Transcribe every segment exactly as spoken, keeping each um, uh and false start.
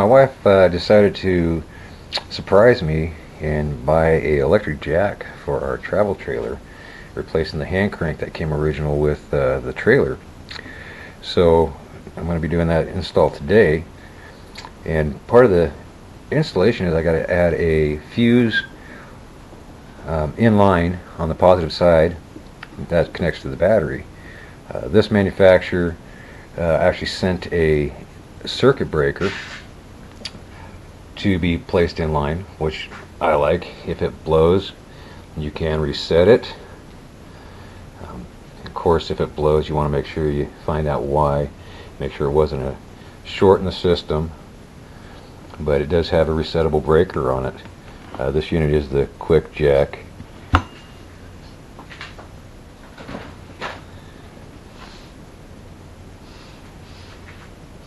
my wife uh, decided to surprise me and buy a electric jack for our travel trailer, replacing the hand crank that came original with uh, the trailer. So I'm going to be doing that install today, and part of the installation is I got to add a fuse um, in line on the positive side that connects to the battery. Uh, this manufacturer uh, actually sent a circuit breaker to be placed in line, which I like. If it blows, you can reset it. Um, of course, if it blows, you want to make sure you find out why, make sure it wasn't a short in the system, but it does have a resettable breaker on it. Uh, this unit is the Quick Jack.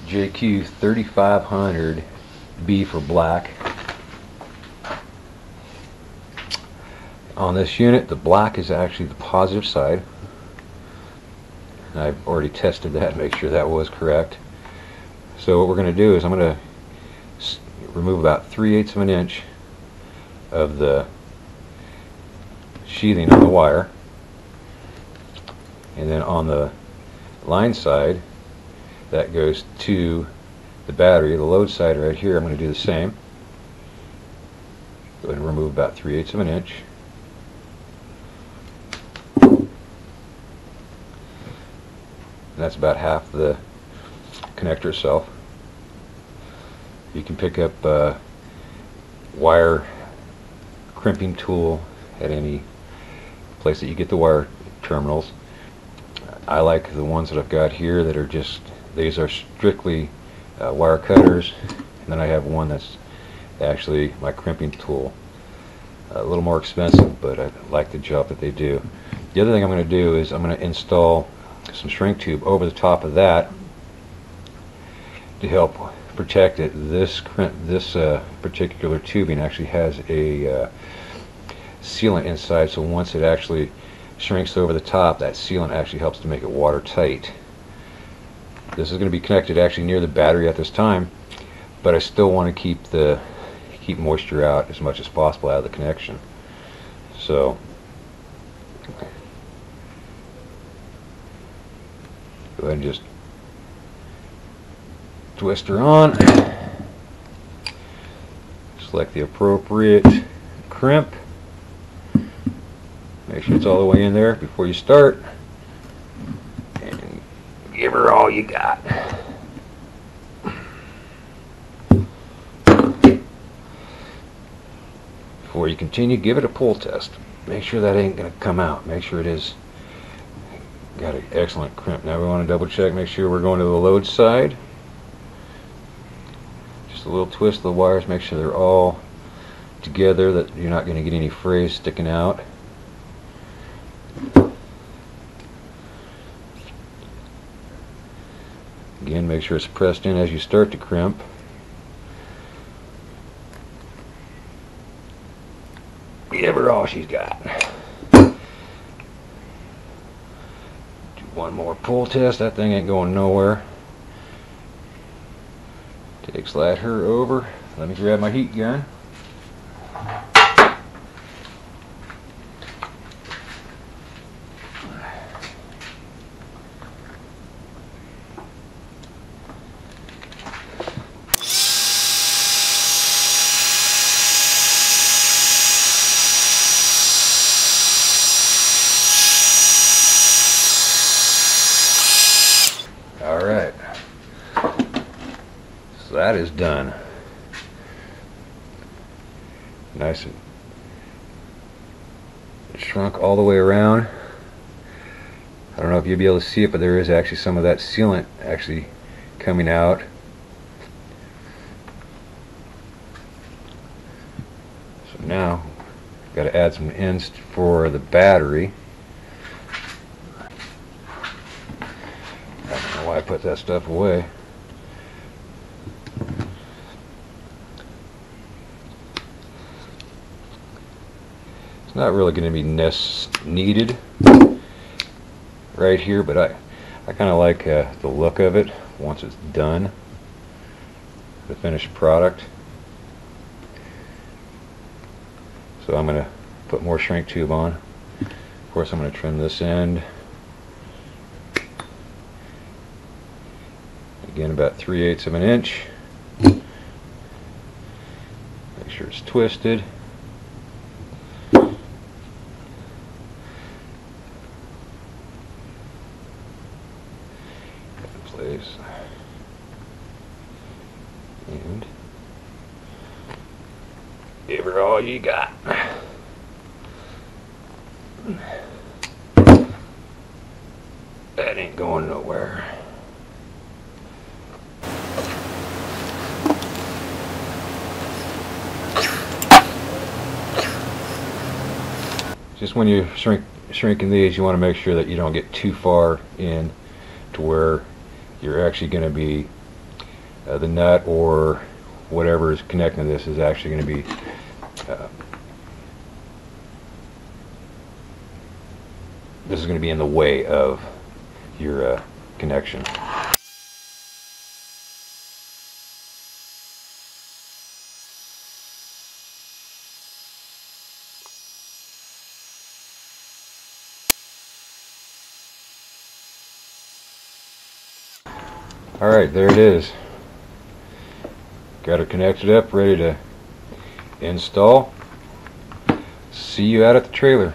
J Q thirty-five hundred, B for black. On this unit, the black is actually the positive side. I've already tested that, make sure that was correct. So what we're going to do is I'm going to remove about three eighths of an inch of the sheathing on the wire, and then on the line side that goes to the battery, the load side right here. I'm going to do the same. Go ahead and remove about three eighths of an inch. And that's about half the connector itself. You can pick up a wire crimping tool at any place that you get the wire terminals. I like the ones that I've got here that are just, these are strictly uh, wire cutters, and then I have one that's actually my crimping tool. Uh, a little more expensive, but I like the job that they do. The other thing I'm going to do is I'm going to install some shrink tube over the top of that to help protect it. This this uh, particular tubing actually has a uh, sealant inside, so once it actually shrinks over the top, that sealant actually helps to make it watertight. This is going to be connected actually near the battery at this time, but I still want to keep the keep moisture out as much as possible out of the connection. So go ahead and just twist her on, select the appropriate crimp, make sure it's all the way in there before you start. Give her all you got. Before you continue, give it a pull test. Make sure that ain't going to come out. Make sure it is. Got an excellent crimp. Now we want to double check, make sure we're going to the load side. Just a little twist of the wires, make sure they're all together, that you're not going to get any frays sticking out. Again, make sure it's pressed in as you start to crimp. Give her all she's got. Do one more pull test. That thing ain't going nowhere. Take, slide her over. Let me grab my heat gun. That is done. Nice and shrunk all the way around. I don't know if you'll be able to see it, but there is actually some of that sealant actually coming out. So now I've got to add some ends for the battery. I don't know why I put that stuff away. Not really going to be needed right here, but I, I kind of like uh, the look of it once it's done. the finished product. So I'm going to put more shrink tube on. Of course, I'm going to trim this end. Again, about three eighths of an inch. Make sure it's twisted. Place. And give her all you got. That ain't going nowhere. Just when you shrink shrinking these, you want to make sure that you don't get too far in to where you're actually going to be uh, the nut or whatever is connecting this is actually going to be uh, this is going to be in the way of your uh, connection. Alright, there it is. Got her connected up, ready to install. See you out at the trailer.